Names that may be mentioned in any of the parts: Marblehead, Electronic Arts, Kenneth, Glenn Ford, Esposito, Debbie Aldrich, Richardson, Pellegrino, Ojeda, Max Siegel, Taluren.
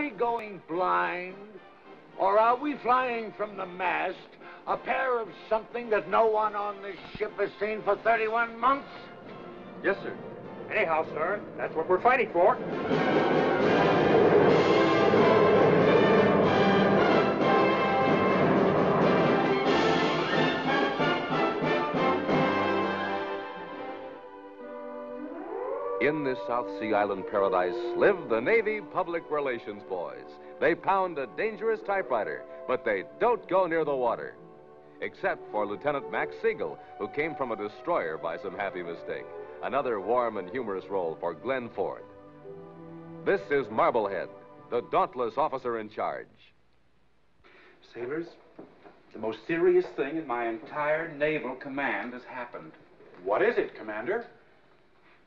I going blind, or are we flying from the mast a pair of something that no one on this ship has seen for 31 months? Yes, sir. Anyhow, sir, that's what we're fighting for. In this South Sea Island paradise live the Navy Public Relations boys. They pound a dangerous typewriter, but they don't go near the water. Except for Lieutenant Max Siegel, who came from a destroyer by some happy mistake. Another warm and humorous role for Glenn Ford. This is Marblehead, the dauntless officer in charge. Sailors, the most serious thing in my entire naval command has happened. What is it, Commander?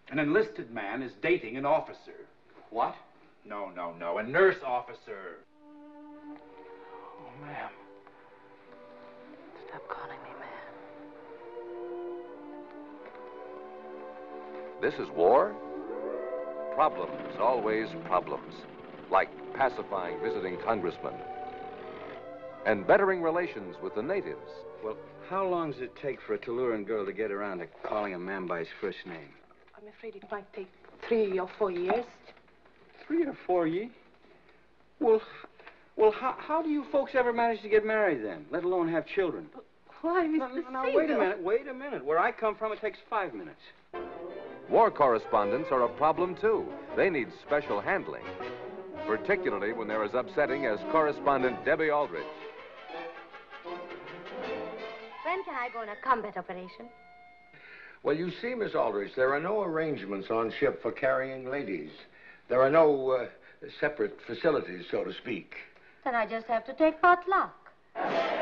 An enlisted man is dating an officer. What? No, no, no, a nurse officer. Oh, ma'am. Stop calling me ma'am. This is war? Problems, always problems. Like pacifying visiting congressmen. And bettering relations with the natives. Well, how long does it take for a Taluren girl to get around to calling a man by his first name? I'm afraid it might take 3 or 4 years. 3 or 4 years? Well, how do you folks ever manage to get married then, let alone have children? But why, Mr. Now, wait a minute. Where I come from, it takes 5 minutes. War correspondents are a problem, too. They need special handling, particularly when they're as upsetting as correspondent Debbie Aldrich. When can I go on a combat operation? Well, you see, Miss Aldrich, there are no arrangements on ship for carrying ladies. There are no separate facilities, so to speak. Then I just have to take part luck.